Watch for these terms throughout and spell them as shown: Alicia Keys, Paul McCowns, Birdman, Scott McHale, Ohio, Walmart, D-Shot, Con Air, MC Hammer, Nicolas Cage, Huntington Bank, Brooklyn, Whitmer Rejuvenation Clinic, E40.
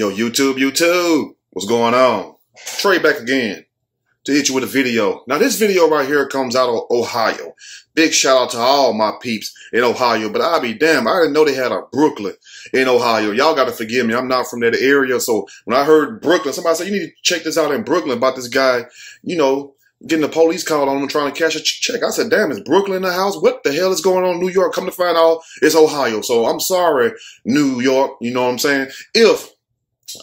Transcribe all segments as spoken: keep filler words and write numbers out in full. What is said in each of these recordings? Yo, YouTube, YouTube, what's going on? Trey back again to hit you with a video. Now, this video right here comes out of Ohio. Big shout out to all my peeps in Ohio, but I'll be damned, I didn't know they had a Brooklyn in Ohio. Y'all got to forgive me. I'm not from that area. So when I heard Brooklyn, somebody said, you need to check this out in Brooklyn about this guy, you know, getting the police called on him trying to cash a check. I said, damn, is Brooklyn in the house? What the hell is going on in New York? Come to find out, it's Ohio. So I'm sorry, New York. You know what I'm saying? If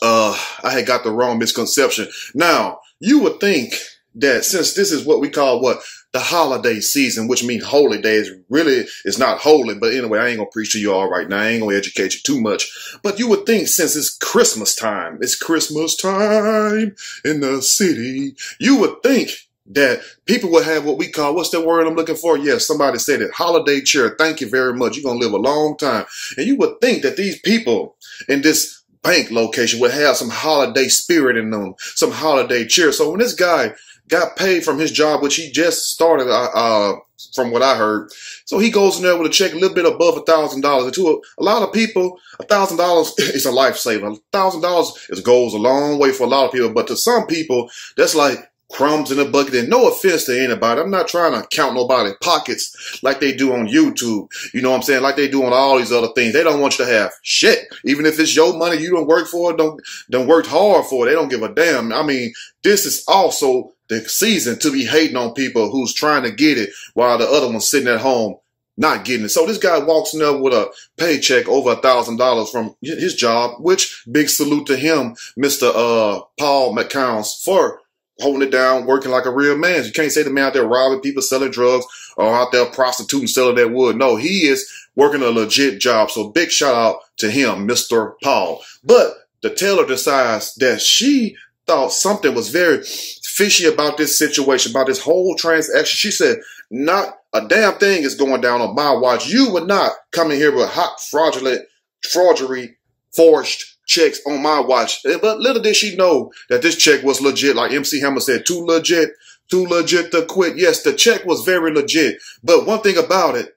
uh, I had got the wrong misconception. Now, you would think that since this is what we call what? The holiday season, which means holy days. Really, it's not holy. But anyway, I ain't going to preach to you all right now. I ain't going to educate you too much. But you would think since it's Christmas time, it's Christmas time in the city, you would think that people would have what we call, what's the word I'm looking for? Yes, somebody said it, holiday cheer. Thank you very much. You're going to live a long time. And you would think that these people in this bank location would have some holiday spirit in them, some holiday cheer. So when this guy got paid from his job, which he just started, uh, uh from what I heard, so he goes in there with a check a little bit above a thousand dollars. And to a, a lot of people, a thousand dollars is a lifesaver. A thousand dollars goes a long way for a lot of people. But to some people, that's like crumbs in a bucket, and no offense to anybody. I'm not trying to count nobody's pockets like they do on YouTube. You know what I'm saying? Like they do on all these other things. They don't want you to have shit. Even if it's your money, you don't work for it, don't, don't work hard for it. They don't give a damn. I mean, this is also the season to be hating on people who's trying to get it while the other one's sitting at home not getting it. So this guy walks in there with a paycheck over a thousand dollars from his job, which big salute to him, Mister Uh, Paul McCowns, for holding it down, working like a real man. You can't say the man out there robbing people, selling drugs, or out there prostituting, selling that wood. No, he is working a legit job. So big shout out to him, Mister Paul. But the teller decides that she thought something was very fishy about this situation, about this whole transaction. She said, not a damn thing is going down on my watch. You would not come in here with hot, fraudulent, forgery, forged checks on my watch. But little did she know that this check was legit. Like M C Hammer said, too legit, too legit to quit. Yes, the check was very legit. But one thing about it,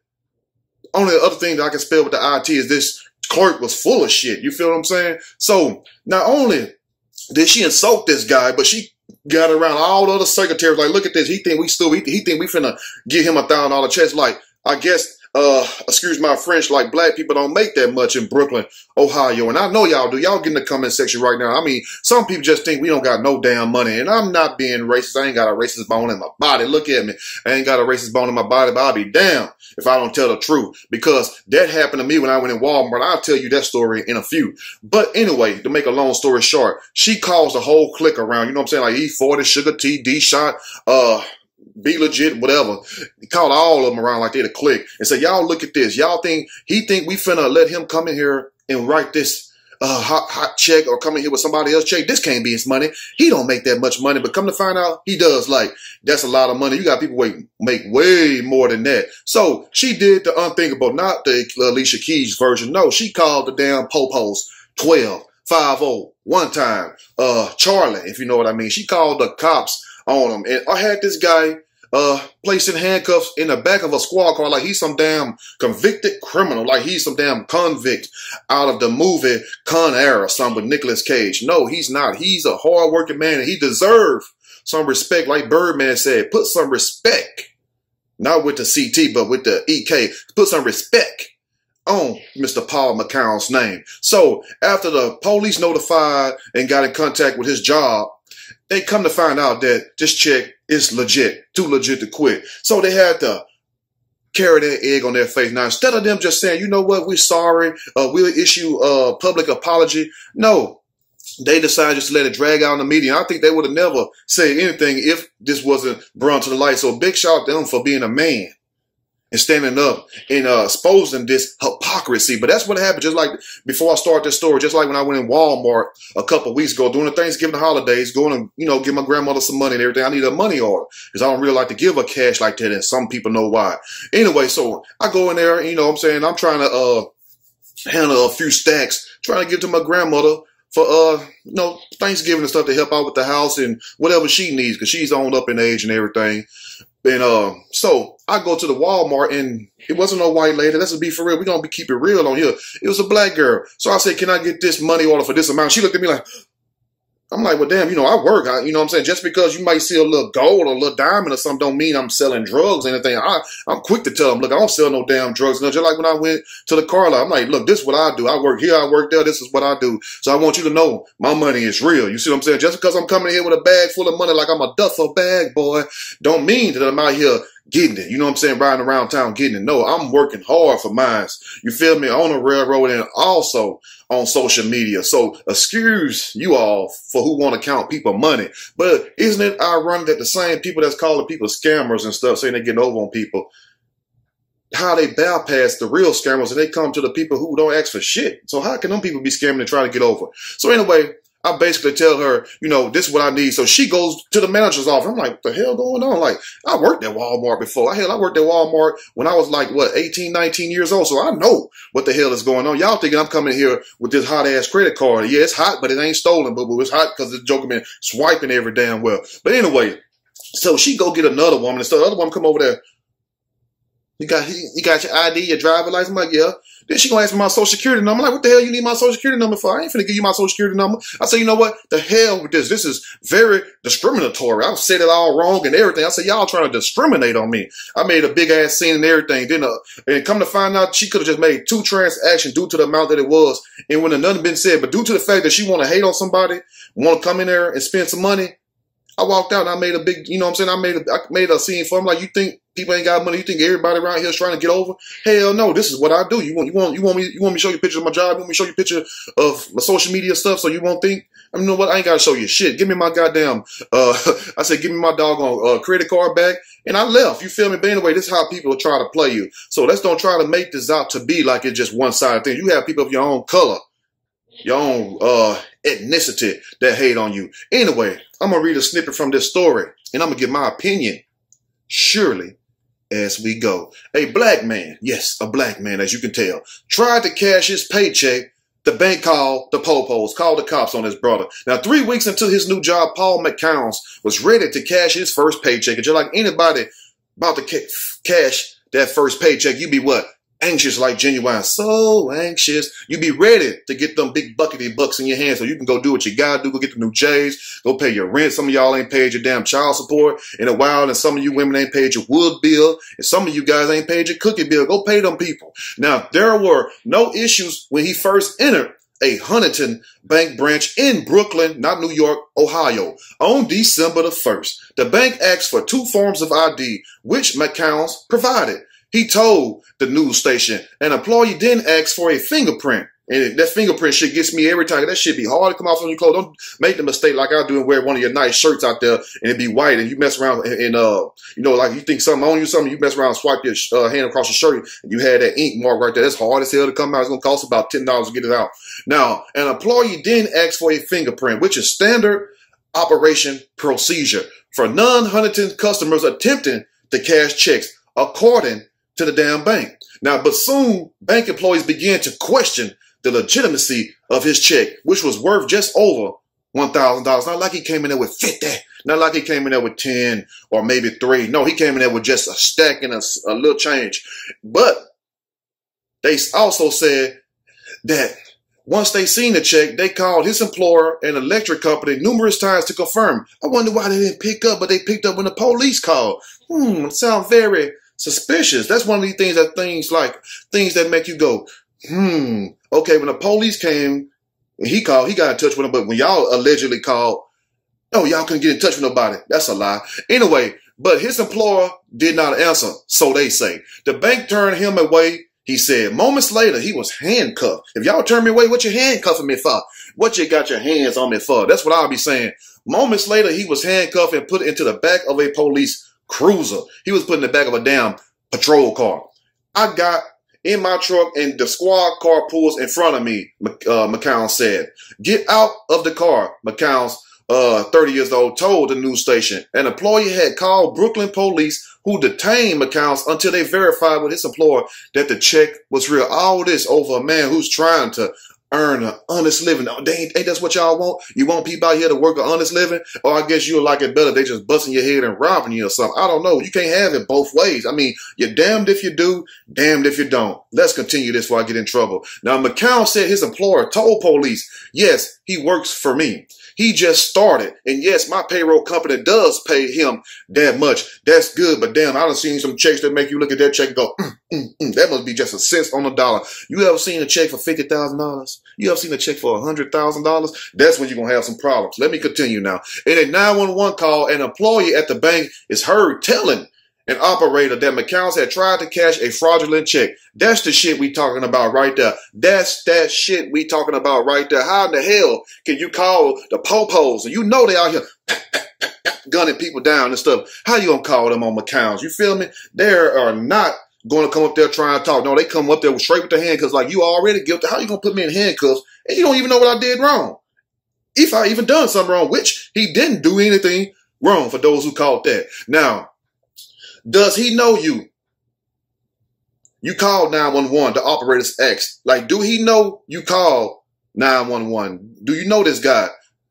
only the other thing that I can spell with the I T is this clerk was full of shit. You feel what I'm saying? So not only did she insult this guy, but she got around all the other secretaries. Like, look at this. He think we still, he, he think we finna give him a thousand dollar checks. Like, I guess, Uh, excuse my French, like black people don't make that much in Brooklyn, Ohio. And I know y'all do. Y'all get in the comment section right now. I mean, some people just think we don't got no damn money. And I'm not being racist. I ain't got a racist bone in my body. Look at me. I ain't got a racist bone in my body, but I'll be damned if I don't tell the truth, because that happened to me when I went in Walmart. I'll tell you that story in a few. But anyway, to make a long story short, she calls the whole clique around. You know what I'm saying? Like E forty, Sugar T, D-Shot, uh... Be legit, whatever. He called all of them around like they to click and say, y'all look at this. Y'all think, he think we finna let him come in here and write this uh, hot, hot check or come in here with somebody else check. This can't be his money. He don't make that much money, but come to find out, he does. Like, that's a lot of money. You got people wait, make way more than that. So she did the unthinkable, not the Alicia Keys version. No, she called the damn popos twelve, five oh, one time. Uh, Charlie, if you know what I mean. She called the cops on him. And I had this guy uh placed in handcuffs in the back of a squad car like he's some damn convicted criminal, like he's some damn convict out of the movie Con Air or something with Nicolas Cage. No, he's not. He's a hard-working man and he deserves some respect. Like Birdman said, put some respect, not with the C T, but with the E K. Put some respect on Mister Paul McCown's name. So after the police notified and got in contact with his job, they come to find out that this check is legit, too legit to quit. So they had to carry their egg on their face. Now, instead of them just saying, you know what, we're sorry, uh, we'll issue a public apology. No, they decided just to let it drag out in the media. I think they would have never said anything if this wasn't brought to the light. So big shout out to them for being a man and standing up and uh, exposing this hypocrisy. But that's what happened. Just like before I start this story, just like when I went in Walmart a couple of weeks ago, during the Thanksgiving holidays, going to, you know, give my grandmother some money and everything. I need a money order because I don't really like to give her cash like that, and some people know why. Anyway, so I go in there, and, you know what I'm saying, I'm trying to uh, handle a few stacks, trying to give to my grandmother for, uh, you know, Thanksgiving and stuff to help out with the house and whatever she needs because she's on up in age and everything. And uh, so I go to the Walmart and it wasn't no white lady. Let's be for real. We're going to be keep it real on here. It was a black girl. So I said, can I get this money order for this amount? She looked at me like, I'm like, well, damn, you know, I work. I, you know what I'm saying? Just because you might see a little gold or a little diamond or something don't mean I'm selling drugs or anything. I, I'm quick to tell them, look, I don't sell no damn drugs. Just like when I went to the car lot, I'm like, look, this is what I do. I work here. I work there. This is what I do. So I want you to know my money is real. You see what I'm saying? Just because I'm coming here with a bag full of money like I'm a duffel bag, boy, don't mean that I'm out here getting it. You know what I'm saying? Riding around town getting it. No, I'm working hard for mine. You feel me? On the railroad and also on social media. So excuse you all for who want to count people money. But isn't it ironic that the same people that's calling people scammers and stuff, saying they're getting over on people, how they bypass the real scammers and they come to the people who don't ask for shit. So how can them people be scamming and trying to get over? So anyway, I basically tell her, you know, this is what I need. So she goes to the manager's office. I'm like, what the hell going on? Like, I worked at Walmart before. Hell, I worked at Walmart when I was like, what, eighteen, nineteen years old. So I know what the hell is going on. Y'all thinking I'm coming here with this hot-ass credit card. Yeah, it's hot, but it ain't stolen, boo-boo. It's hot because the joker been swiping every damn well. But anyway, so she go get another woman. And so the other woman come over there. You got, you got your I D, your driver's license? I'm like, yeah. Then she gonna ask me my social security number. I'm like, what the hell you need my social security number for? I ain't finna give you my social security number. I say, you know what? The hell with this. This is very discriminatory. I've said it all wrong and everything. I said, y'all trying to discriminate on me. I made a big ass scene and everything. Then, uh, and come to find out, she could have just made two transactions due to the amount that it was. And when nothing been said, but due to the fact that she want to hate on somebody, want to come in there and spend some money, I walked out and I made a big, you know what I'm saying? I made a, I made a scene for him. Like, you think people ain't got money? You think everybody around here is trying to get over? Hell no, this is what I do. You want, you want, you want me, you want me to show you pictures of my job? You want me to show you picture of my social media stuff so you won't think? I mean, you know what? I ain't got to show you shit. Give me my goddamn, uh, I said, give me my doggone uh, credit card back. And I left. You feel me? But anyway, this is how people try to play you. So let's don't try to make this out to be like it's just one sided thing. You have people of your own color, your own, uh, ethnicity that hate on you. Anyway, I'm going to read a snippet from this story and I'm going to give my opinion surely as we go. A black man, yes, a black man, as you can tell, tried to cash his paycheck. The bank called the popos, called the cops on his brother. Now, three weeks into his new job, Paul McCowns was ready to cash his first paycheck. And just like anybody about to ca cash that first paycheck, you be what? Anxious like genuine, so anxious. You be ready to get them big buckety bucks in your hands so you can go do what you gotta do, go get the new J's, go pay your rent. Some of y'all ain't paid your damn child support in a while, and some of you women ain't paid your wood bill, and some of you guys ain't paid your cookie bill. Go pay them people. Now, there were no issues when he first entered a Huntington Bank branch in Brooklyn, not New York, Ohio, on December the first. The bank asked for two forms of I D, which McCowns provided. He told the news station an employee didn't ask for a fingerprint. And that fingerprint shit gets me every time. That shit be hard to come off on your clothes. Don't make the mistake like I do and wear one of your nice shirts out there and it be white and you mess around and, and uh, you know, like you think something on you, something you mess around, swipe your uh, hand across your shirt and you had that ink mark right there. That's hard as hell to come out. It's going to cost about ten dollars to get it out. Now, an employee didn't ask for a fingerprint, which is standard operation procedure for non-Huntington customers attempting to cash checks, according to the damn bank. Now, but soon bank employees began to question the legitimacy of his check, which was worth just over one thousand dollars. Not like he came in there with fifty. Not like he came in there with ten or maybe three. No, he came in there with just a stack and a, a little change. But they also said that once they seen the check, they called his employer, an electric company, numerous times to confirm. I wonder why they didn't pick up, but they picked up when the police called. Hmm, it sounds very suspicious. That's one of these things that things like things that make you go, hmm, okay, when the police came, he called, he got in touch with him, but when y'all allegedly called, no, y'all couldn't get in touch with nobody. That's a lie. Anyway, but his employer did not answer, so they say. The bank turned him away, he said. Moments later, he was handcuffed. If y'all turn me away, what you handcuffing me for? What you got your hands on me for? That's what I'll be saying. Moments later, he was handcuffed and put into the back of a police cruiser. He was put in the back of a damn patrol car. I got in my truck and the squad car pulls in front of me, uh, McCowns said. Get out of the car, McCowns, uh, thirty years old, told the news station. An employee had called Brooklyn police, who detained McCowns until they verified with his employer that the check was real. All this over a man who's trying to earn an honest living. Oh, they ain't, ain't that's what y'all want? You want people out here to work an honest living? Or I guess you'll like it better. They just busting your head and robbing you or something. I don't know. You can't have it both ways. I mean, you're damned if you do, damned if you don't. Let's continue this before I get in trouble. Now, McCown said his employer told police, yes, he works for me. He just started. And yes, my payroll company does pay him that much. That's good. But damn, I done seen some checks that make you look at that check and go, mm, mm, mm. That must be just a cent on the dollar. You ever seen a check for fifty thousand dollars? You ever seen a check for one hundred thousand dollars? That's when you're going to have some problems. Let me continue now. In a nine one one call, an employee at the bank is heard telling an operator that McCowns had tried to cash a fraudulent check. That's the shit we talking about right there. That's that shit we talking about right there. How in the hell can you call the popos? And you know they out here gunning people down and stuff. How you going to call them on McCowns? You feel me? They are not going to come up there trying to talk. No, they come up there straight with the handcuffs like, you already guilty. How you going to put me in handcuffs? And you don't even know what I did wrong. If I even done something wrong, which he didn't do anything wrong for those who called that. Now, does he know you? You called nine one one, the operator's ex. Like, do he know you called nine one one? Do you know this guy?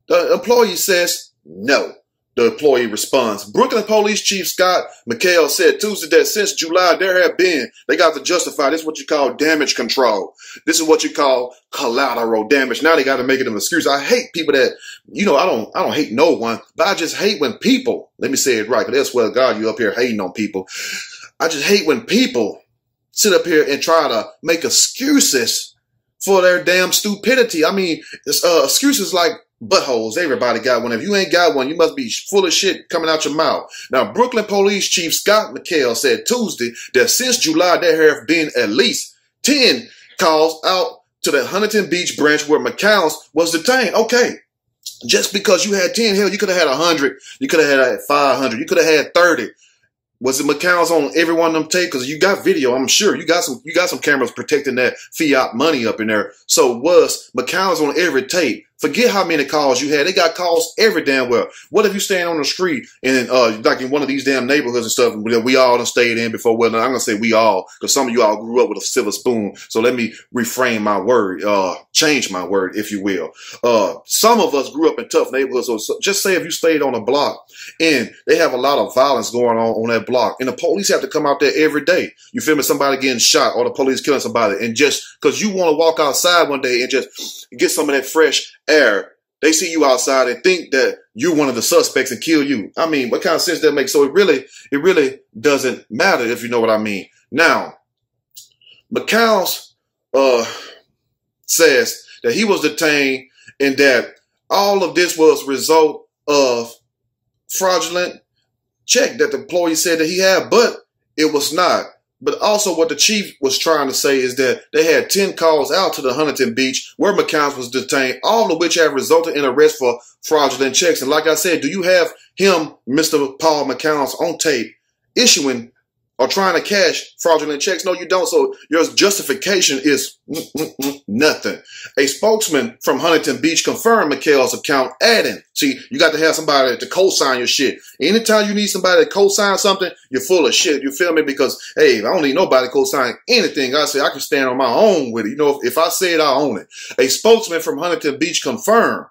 The employee says no. The employee responds. Brooklyn Police Chief Scott McHale said Tuesday that since July, there have been, they got to justify, this is what you call damage control. This is what you call collateral damage. Now they got to make it an excuse. I hate people that, you know, I don't, I don't hate no one, but I just hate when people, let me say it right, because that's where God, you up here hating on people. I just hate when people sit up here and try to make excuses for their damn stupidity. I mean, it's, uh, excuses like buttholes. Everybody got one. If you ain't got one, you must be full of shit coming out your mouth. Now, Brooklyn Police Chief Scott McHale said Tuesday that since July, there have been at least ten calls out to the Huntington Beach branch where McCowns was detained. Okay. Just because you had ten, hell, you could have had one hundred. You could have had five hundred. You could have had thirty. Was it McCowns on every one of them tapes? Because you got video, I'm sure. You got some, you got some cameras protecting that fiat money up in there. So was McCowns on every tape? Forget how many calls you had. They got calls every damn well. What if you stand on the street and uh, like in one of these damn neighborhoods and stuff that we all done stayed in before? Well, I'm gonna say we all, because some of you all grew up with a silver spoon. So let me reframe my word, uh, change my word, if you will. Uh, some of us grew up in tough neighborhoods. So just say if you stayed on a block and they have a lot of violence going on on that block, and the police have to come out there every day. You feel me? Somebody getting shot or the police killing somebody, and just because you want to walk outside one day and just get some of that fresh air, they see you outside and think that you're one of the suspects and kill you. I mean, what kind of sense that makes? So it really, it really doesn't matter, if you know what I mean. Now, McCowns uh, says that he was detained and that all of this was result of fraudulent check that the employee said that he had, but it was not. But also what the chief was trying to say is that they had ten calls out to the Huntington Beach where McCowns was detained, all of which have resulted in arrest for fraudulent checks. And like I said, do you have him, Mister Paul McCowns, on tape issuing or trying to cash fraudulent checks? No, you don't. So your justification is nothing. A spokesman from Huntington Beach confirmed McHale's account, adding, see, you got to have somebody to co-sign your shit. Anytime you need somebody to co-sign something, you're full of shit. You feel me? Because, hey, I don't need nobody co-signing anything. I say I can stand on my own with it. You know, if, if I say it, I own it. A spokesman from Huntington Beach confirmed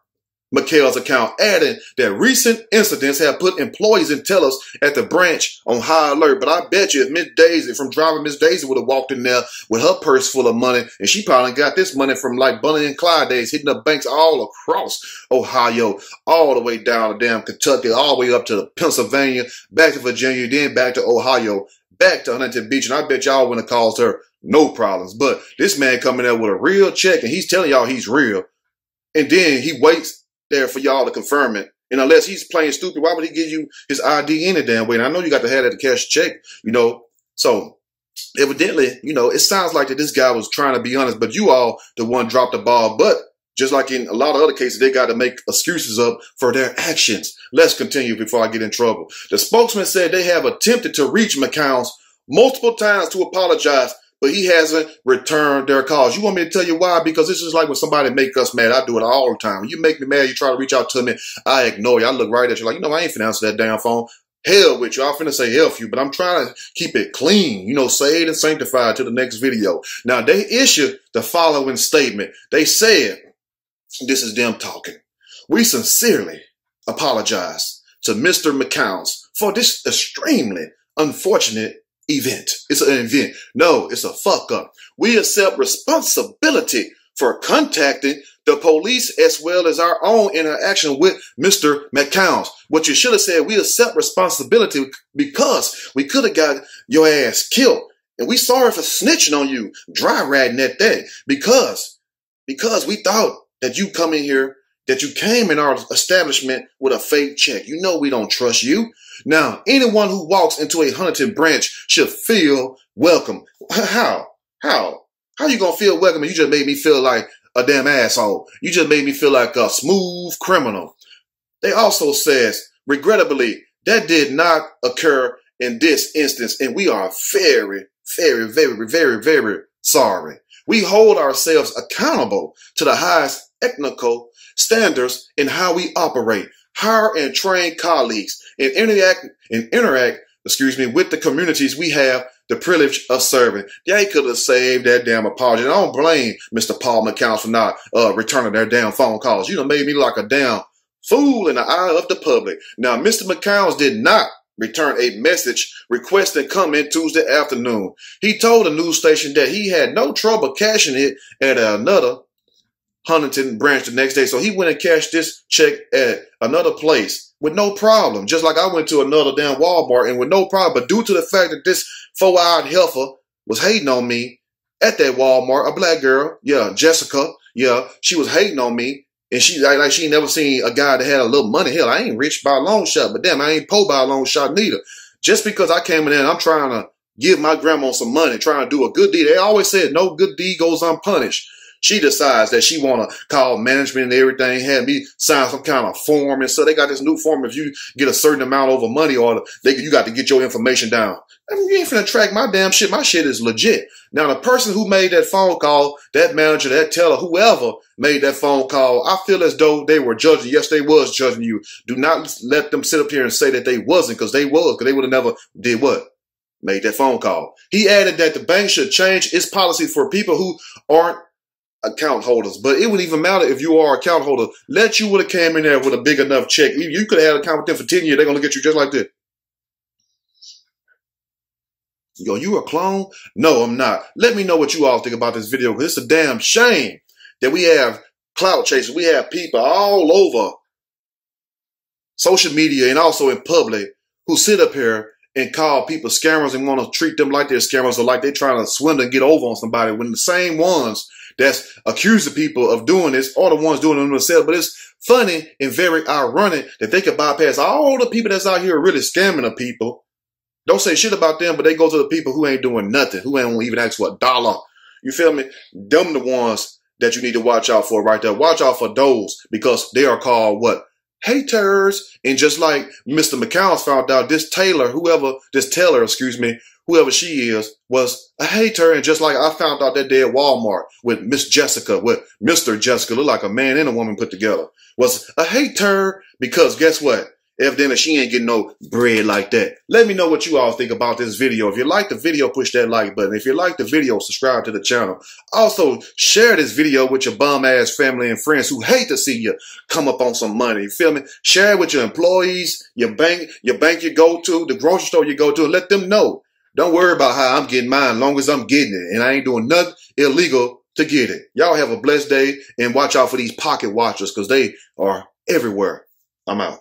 McHale's account, adding that recent incidents have put employees and tellers at the branch on high alert. But I bet you if Miss Daisy from driving, Miss Daisy would have walked in there with her purse full of money, and she probably got this money from like Bunny and Clyde days, hitting up banks all across Ohio, all the way down to damn Kentucky, all the way up to Pennsylvania, back to Virginia, then back to Ohio, back to Huntington Beach. And I bet y'all wouldn't have caused her no problems. But this man coming there with a real check, and he's telling y'all he's real, and then he waits there for y'all to confirm it. And unless he's playing stupid, why would he give you his I D any damn way? And I know you got to have that to cash check, you know. So evidently, you know, it sounds like that this guy was trying to be honest, but you all, the one dropped the ball. But just like in a lot of other cases, they got to make excuses up for their actions. Let's continue before I get in trouble. The spokesman said they have attempted to reach McCowns multiple times to apologize, but he hasn't returned their calls. You want me to tell you why? Because this is like when somebody make us mad. I do it all the time. When you make me mad, you try to reach out to me, I ignore you. I look right at you like, you know, I ain't finna answer that damn phone. hell with you. I'm finna say hell for you, but I'm trying to keep it clean, you know, saved and sanctified to the next video. Now, they issue the following statement. They said, this is them talking. We sincerely apologize to Mister McCowns for this extremely unfortunate event. It's an event. No, it's a fuck up. We accept responsibility for contacting the police as well as our own interaction with Mister McCowns. What you should have said, we accept responsibility because we could have got your ass killed. And we sorry for snitching on you, dry ratting that day, because, because we thought that you come in here, that you came in our establishment with a fake check. You know we don't trust you. Now, anyone who walks into a Huntington branch should feel welcome. How? How? How you gonna feel welcome if you just made me feel like a damn asshole? You just made me feel like a smooth criminal. They also says, regrettably, that did not occur in this instance, and we are very, very, very, very, very sorry. We hold ourselves accountable to the highest technical standards in how we operate, hire and train colleagues, and interact and interact, excuse me, with the communities we have the privilege of serving. They could have saved that damn apology. And I don't blame Mister Paul McCowns for not uh, returning their damn phone calls. You done made me like a damn fool in the eye of the public. Now, Mister McCowns did not return a message requesting comment Tuesday afternoon. He told a news station that he had no trouble cashing it at another Huntington branch the next day. So he went and cashed this check at another place with no problem. Just like I went to another damn Walmart and with no problem. But due to the fact that this four-eyed heifer was hating on me at that Walmart, a black girl, yeah, Jessica, yeah, she was hating on me. And she like, like she ain't never seen a guy that had a little money. Hell, I ain't rich by a long shot, but damn, I ain't poor by a long shot neither. Just because I came in there and I'm trying to give my grandma some money, trying to do a good deed. They always said no good deed goes unpunished. She decides that she want to call management and everything, have me sign some kind of form. And so they got this new form. If you get a certain amount over money or they, you got to get your information down. I mean, you ain't finna track my damn shit. My shit is legit. Now, the person who made that phone call, that manager, that teller, whoever made that phone call, I feel as though they were judging. Yes, they was judging you. Do not let them sit up here and say that they wasn't, because they was, because they would have never did what? Made that phone call. He added that the bank should change its policy for people who aren't account holders, but it wouldn't even matter if you are an account holder. Let you would have came in there with a big enough check. You could have had an account with them for ten years. They're going to look at you just like this. Yo, you a clone? No, I'm not. Let me know what you all think about this video, because it's a damn shame that we have clout chasers. We have people all over social media and also in public who sit up here and call people scammers and want to treat them like they're scammers or like they're trying to swindle and get over on somebody, when the same ones that's accusing people of doing this are the ones doing it themselves. But it's funny and very ironic that they could bypass all the people that's out here really scamming the people. Don't say shit about them, but they go to the people who ain't doing nothing, who ain't even ask for a dollar. You feel me? Them the ones that you need to watch out for right there. Watch out for those, because they are called what? Haters. And just like Mister McCowns found out, this Taylor, whoever, this Taylor, excuse me, whoever she is, was a hater. And just like I found out that day at Walmart with Miss Jessica, with Mister Jessica, looked like a man and a woman put together, was a hater, because guess what? Evidently, she ain't getting no bread like that. Let me know what you all think about this video. If you like the video, push that like button. If you like the video, subscribe to the channel. Also, share this video with your bum-ass family and friends who hate to see you come up on some money. You feel me? Share it with your employees, your bank, your bank you go to, the grocery store you go to, and let them know. Don't worry about how I'm getting mine, as long as I'm getting it, and I ain't doing nothing illegal to get it. Y'all have a blessed day, and watch out for these pocket watchers, because they are everywhere. I'm out.